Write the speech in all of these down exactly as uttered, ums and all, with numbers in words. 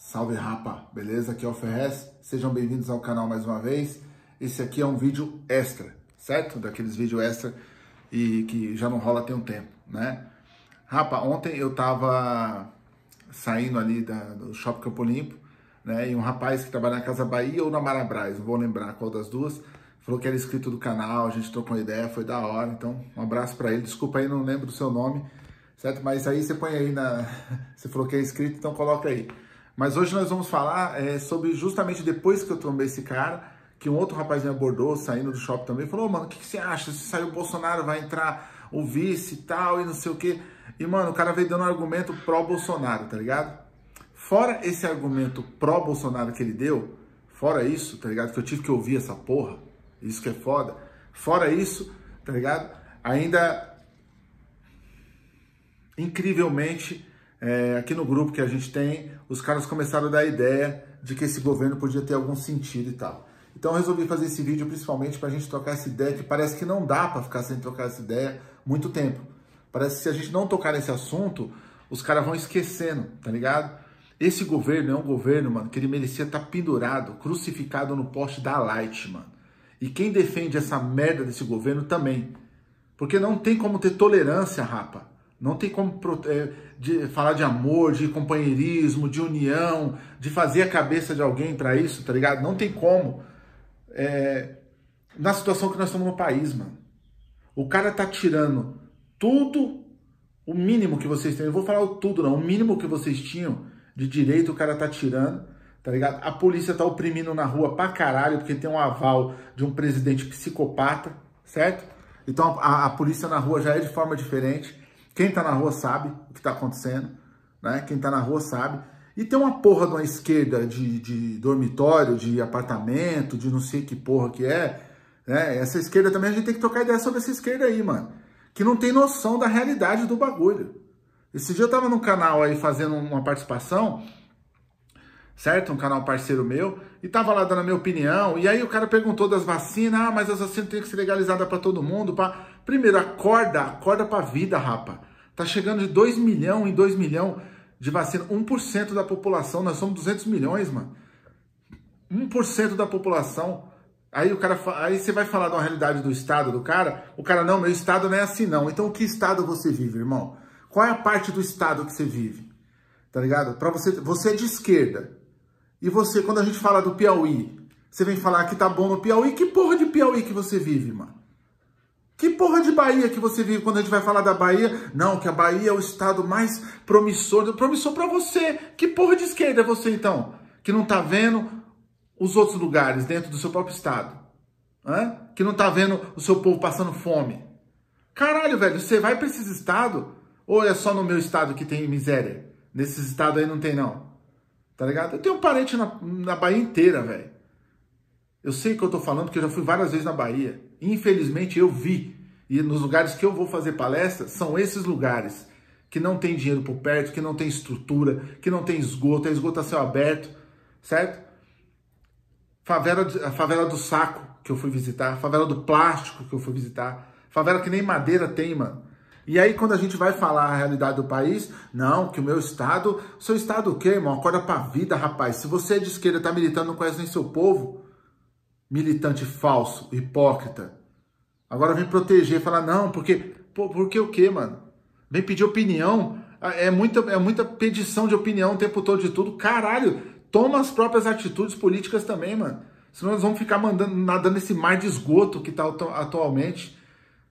Salve rapa, beleza? Aqui é o Ferrez, sejam bem-vindos ao canal mais uma vez. Esse aqui é um vídeo extra, certo? Daqueles vídeos extra e que já não rola tem um tempo, né? Rapa, ontem eu tava saindo ali da, do shopping Campo Limpo, né? E um rapaz que trabalha na Casa Bahia ou na Marabras, não vou lembrar qual das duas, falou que era inscrito do canal, a gente trocou uma ideia, foi da hora, então um abraço pra ele. Desculpa aí, não lembro do seu nome, certo? Mas aí você põe aí na... Você falou que é inscrito, então coloca aí. Mas hoje nós vamos falar é, sobre justamente depois que eu trombei esse cara, que um outro rapaz me abordou saindo do shopping também, falou, oh, mano, o que, que você acha? Se sair o Bolsonaro, vai entrar o vice e tal, e não sei o quê. E, mano, o cara veio dando um argumento pró-Bolsonaro, tá ligado? Fora esse argumento pró-Bolsonaro que ele deu, fora isso, tá ligado? Que eu tive que ouvir essa porra. Isso que é foda. Fora isso, tá ligado? Ainda, incrivelmente, é, aqui no grupo que a gente tem, os caras começaram a dar a ideia de que esse governo podia ter algum sentido e tal. Então eu resolvi fazer esse vídeo principalmente pra gente trocar essa ideia, que parece que não dá pra ficar sem trocar essa ideia muito tempo. Parece que se a gente não tocar nesse assunto, os caras vão esquecendo, tá ligado? Esse governo é um governo, mano, que ele merecia estar pendurado, crucificado no poste da Light, mano. E quem defende essa merda desse governo também. Porque não tem como ter tolerância, rapa. Não tem como é, de falar de amor, de companheirismo, de união, de fazer a cabeça de alguém pra isso, tá ligado? Não tem como. É, na situação que nós estamos no país, mano. O cara tá tirando tudo, o mínimo que vocês têm. Eu vou falar o tudo, não. O mínimo que vocês tinham de direito, o cara tá tirando. Tá ligado? A polícia tá oprimindo na rua pra caralho, porque tem um aval de um presidente psicopata, certo? Então a, a polícia na rua já é de forma diferente. Quem tá na rua sabe o que tá acontecendo, né? Quem tá na rua sabe. E tem uma porra de uma esquerda de, de dormitório, de apartamento, de não sei que porra que é, né? Essa esquerda também a gente tem que trocar ideia sobre essa esquerda aí, mano. Que não tem noção da realidade do bagulho. Esse dia eu tava num canal aí fazendo uma participação, certo? Um canal parceiro meu, e tava lá dando a minha opinião, e aí o cara perguntou das vacinas, ah, mas as vacinas têm que ser legalizadas pra todo mundo, pra... Primeiro, acorda, acorda pra vida, rapa. Tá chegando de dois milhões em dois milhões de vacina, um por cento da população, nós somos duzentos milhões, mano. um por cento da população, aí o cara, fa... aí você vai falar da realidade do estado do cara, o cara, não, meu estado não é assim não, então que estado você vive, irmão? Qual é a parte do estado que você vive? Tá ligado? Pra você, você é de esquerda. E você, quando a gente fala do Piauí, você vem falar que tá bom no Piauí. Que porra de Piauí que você vive, mano? Que porra de Bahia que você vive quando a gente vai falar da Bahia? Não, que a Bahia é o estado mais promissor. Promissor pra você. Que porra de esquerda é você, então? Que não tá vendo os outros lugares dentro do seu próprio estado. Hã? Que não tá vendo o seu povo passando fome. Caralho, velho, você vai pra esses estados? Ou é só no meu estado que tem miséria? Nesses estados aí não tem, não. Tá ligado? Eu tenho um parente na, na Bahia inteira, velho. Eu sei que eu tô falando, porque eu já fui várias vezes na Bahia. Infelizmente, eu vi. E nos lugares que eu vou fazer palestra, são esses lugares que não tem dinheiro por perto, que não tem estrutura, que não tem esgoto, é esgoto a céu aberto, certo? Favela, a favela do Saco, que eu fui visitar. A favela do Plástico, que eu fui visitar. Favela que nem madeira tem, mano. E aí, quando a gente vai falar a realidade do país, não, que o meu estado... Seu estado o quê, irmão? Acorda pra vida, rapaz. Se você é de esquerda, tá militando, não conhece nem seu povo. Militante falso, hipócrita. Agora vem proteger, falar, não, porque... Pô, porque o quê, mano? Vem pedir opinião. É muita, é muita pedição de opinião o tempo todo de tudo. Caralho, toma as próprias atitudes políticas também, mano. Senão nós vamos ficar mandando, nadando nesse mar de esgoto que tá atualmente.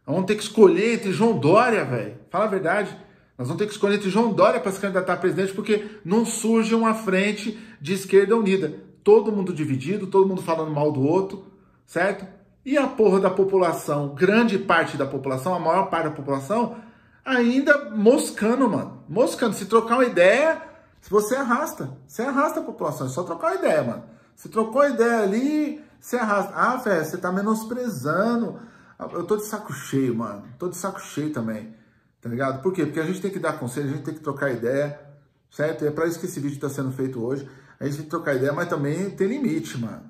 Vamos ter que escolher entre João Dória, velho. Fala a verdade. Nós vamos ter que escolher entre João Dória para se candidatar a presidente, porque não surge uma frente de esquerda unida. Todo mundo dividido, todo mundo falando mal do outro, certo? E a porra da população, grande parte da população, a maior parte da população, ainda moscando, mano. Moscando. Se trocar uma ideia, você arrasta. Você arrasta a população. É só trocar uma ideia, mano. Se trocou a ideia ali, você arrasta. Ah, velho, você tá menosprezando... Eu tô de saco cheio, mano. Tô de saco cheio também, tá ligado? Por quê? Porque a gente tem que dar conselho, a gente tem que trocar ideia, certo? E é pra isso que esse vídeo tá sendo feito hoje. A gente tem que trocar ideia, mas também tem limite, mano.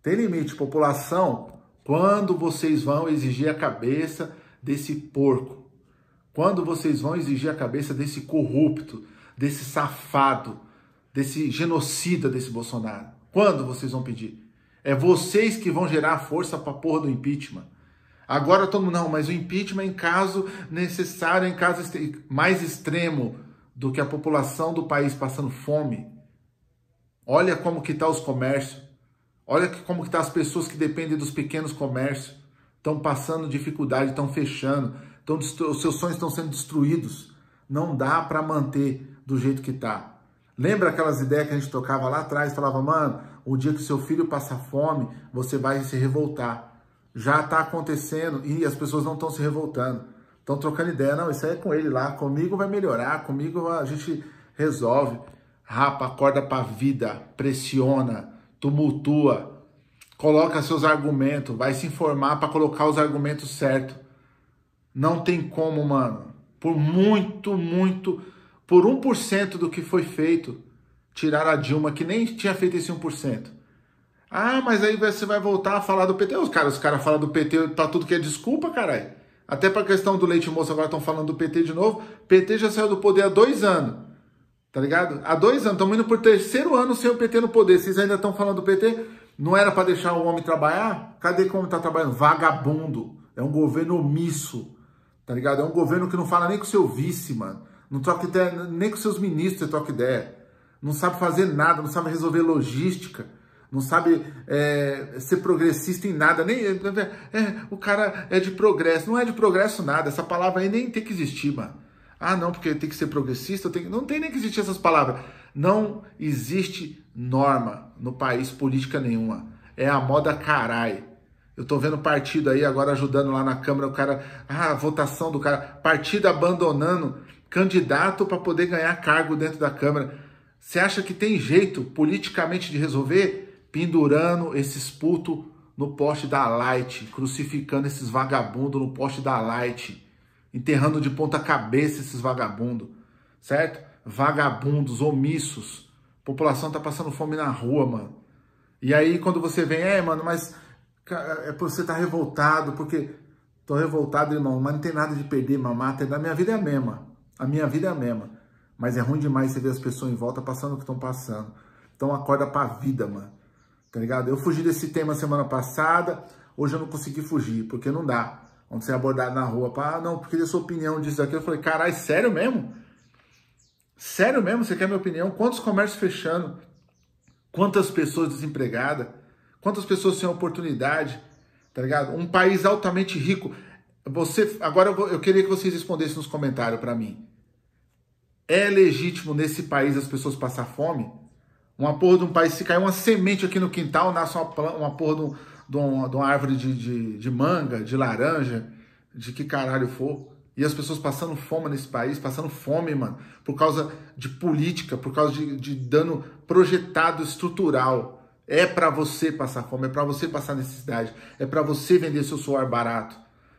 Tem limite. População, quando vocês vão exigir a cabeça desse porco? Quando vocês vão exigir a cabeça desse corrupto, desse safado, desse genocida desse Bolsonaro? Quando vocês vão pedir? É vocês que vão gerar força para a porra do impeachment. Agora todo mundo, não, mas o impeachment é em caso necessário, em caso mais extremo do que a população do país passando fome. Olha como que tá os comércios. Olha como que tá as pessoas que dependem dos pequenos comércios. Estão passando dificuldade, estão fechando, tão os seus sonhos estão sendo destruídos. Não dá para manter do jeito que tá. Lembra aquelas ideias que a gente tocava lá atrás? Falava, mano, o dia que seu filho passar fome, você vai se revoltar. Já tá acontecendo e as pessoas não estão se revoltando. Estão trocando ideia. Não, isso aí é com ele lá. Comigo vai melhorar. Comigo a gente resolve. Rapa, acorda pra vida. Pressiona. Tumultua. Coloca seus argumentos. Vai se informar para colocar os argumentos certos. Não tem como, mano. Por muito, muito... Por um por cento do que foi feito, tiraram a Dilma, que nem tinha feito esse um por cento. Ah, mas aí você vai voltar a falar do P T. Os caras, os caras falam do P T pra tudo que é desculpa, caralho. Até pra questão do Leite Moça agora estão falando do P T de novo. P T já saiu do poder há dois anos, tá ligado? Há dois anos, estamos indo por terceiro ano sem o P T no poder. Vocês ainda estão falando do P T? Não era pra deixar o homem trabalhar? Cadê que o homem tá trabalhando? Vagabundo. É um governo omisso, tá ligado? É um governo que não fala nem com o seu vice, mano. Não troca ideia, nem com seus ministros você troca ideia. Não sabe fazer nada, não sabe resolver logística, não sabe é, ser progressista em nada. Nem, é, é, o cara é de progresso. Não é de progresso nada, essa palavra aí nem tem que existir, mano. Ah, não, porque tem que ser progressista, tem, não tem nem que existir essas palavras. Não existe norma no país, política nenhuma. É a moda caralho. Eu tô vendo partido aí agora ajudando lá na Câmara, o cara, ah, a votação do cara, partido abandonando candidato para poder ganhar cargo dentro da Câmara. Você acha que tem jeito politicamente de resolver? Pendurando esses putos no poste da Light, crucificando esses vagabundos no poste da Light, enterrando de ponta cabeça esses vagabundos, certo? Vagabundos, omissos. A população tá passando fome na rua, mano. E aí quando você vem, é, mano, mas é porque você tá revoltado, porque... Tô revoltado, irmão, mas não tem nada de perder, mamata, da minha vida é a mesma. A minha vida é a mesma, mas é ruim demais você ver as pessoas em volta passando o que estão passando. Então acorda pra vida, mano, tá ligado? Eu fugi desse tema semana passada, hoje eu não consegui fugir, porque não dá. Quando você é abordado na rua, pá, ah, não, porque a sua opinião disso aqui, eu falei, caralho, sério mesmo? Sério mesmo? Você quer minha opinião? Quantos comércios fechando? Quantas pessoas desempregadas? Quantas pessoas sem oportunidade? Tá ligado? Um país altamente rico... Você, agora eu, vou, eu queria que vocês respondessem nos comentários para mim. É legítimo nesse país as pessoas passar fome? Uma porra de um país, se cair uma semente aqui no quintal, nasce uma, uma porra de, um, de, uma, de uma árvore de, de, de manga, de laranja, de que caralho for. E as pessoas passando fome nesse país, passando fome, mano, por causa de política, por causa de, de dano projetado estrutural. É para você passar fome, é para você passar necessidade, é para você vender seu suor barato.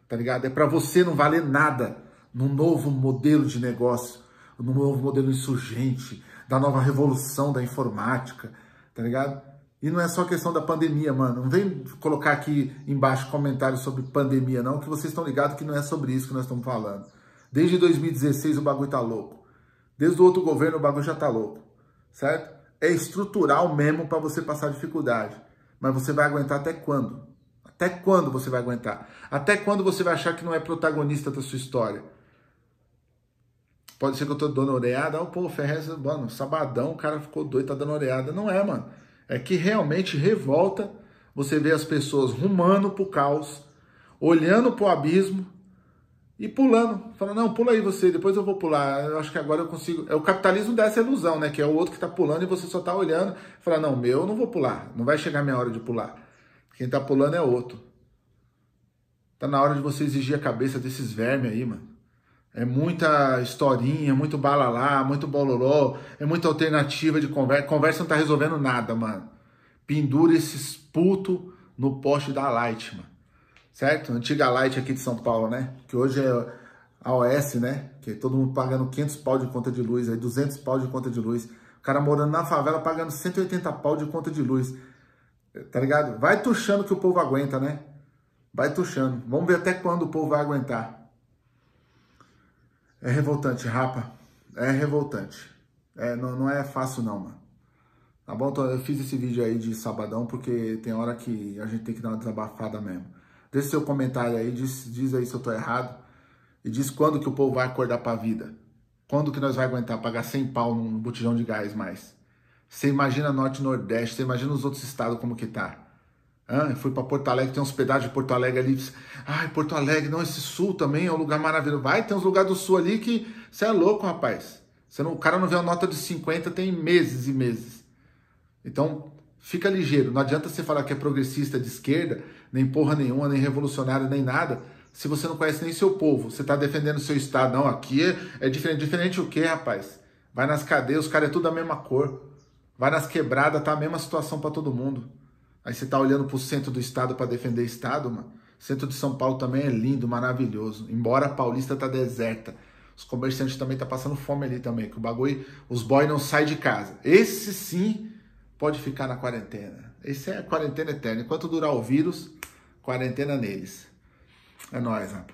Tá ligado? É para você não valer nada no novo modelo de negócio, no novo modelo insurgente, da nova revolução da informática, tá ligado? E não é só questão da pandemia, mano. Não vem colocar aqui embaixo comentários sobre pandemia, não, que vocês estão ligados que não é sobre isso que nós estamos falando. Desde dois mil e dezesseis o bagulho tá louco. Desde o outro governo o bagulho já tá louco, certo? É estrutural mesmo para você passar dificuldade. Mas você vai aguentar até quando? Até quando você vai aguentar? Até quando você vai achar que não é protagonista da sua história? Pode ser que eu tô dando oreada. Ah, pô, Ferrez, mano, sabadão, o cara ficou doido, tá dando oreada. Não é, mano. É que realmente revolta você ver as pessoas rumando pro caos, olhando pro abismo e pulando. Falando, não, pula aí você, depois eu vou pular. Eu acho que agora eu consigo... O capitalismo dá essa ilusão, né? Que é o outro que tá pulando e você só tá olhando. Fala, não, meu, eu não vou pular. Não vai chegar minha hora de pular. Quem tá pulando é outro. Tá na hora de você exigir a cabeça desses vermes aí, mano. É muita historinha, muito balalá, muito bololó, é muita alternativa de conversa. Conversa não tá resolvendo nada, mano. Pendura esses putos no poste da Light, mano. Certo? Antiga Light aqui de São Paulo, né? Que hoje é a O S, né? Que todo mundo pagando quinhentos pau de conta de luz, aí duzentos pau de conta de luz. O cara morando na favela pagando cento e oitenta pau de conta de luz. Tá ligado? Vai tuxando que o povo aguenta, né? Vai tuxando. Vamos ver até quando o povo vai aguentar. É revoltante, rapa. É revoltante. É, não, não é fácil não, mano. Tá bom? Então eu fiz esse vídeo aí de sabadão porque tem hora que a gente tem que dar uma desabafada mesmo. Deixa seu comentário aí, diz, diz aí se eu tô errado. E diz quando que o povo vai acordar pra vida. Quando que nós vai aguentar pagar cem pau num botijão de gás mais? Você imagina Norte e Nordeste, você imagina os outros estados como que tá. Ah, eu fui pra Porto Alegre, tem uns pedaços de Porto Alegre ali. Ai, Porto Alegre, não, esse sul também é um lugar maravilhoso. Vai, tem uns lugares do sul ali que você é louco, rapaz. Você não, o cara não vê uma nota de cinquenta tem meses e meses. Então, fica ligeiro. Não adianta você falar que é progressista de esquerda, nem porra nenhuma, nem revolucionário, nem nada, se você não conhece nem seu povo. Você tá defendendo seu estado. Não, aqui é, é diferente. Diferente o que, rapaz? Vai nas cadeias, os caras é tudo da mesma cor. Vai nas quebradas, tá a mesma situação pra todo mundo. Aí você tá olhando pro centro do estado pra defender estado, mano. O centro de São Paulo também é lindo, maravilhoso. Embora a Paulista tá deserta. Os comerciantes também tá passando fome ali também. Que o bagulho, os boys não saem de casa. Esse sim pode ficar na quarentena. Esse é a quarentena eterna. Enquanto durar o vírus, quarentena neles. É nóis, rapaz.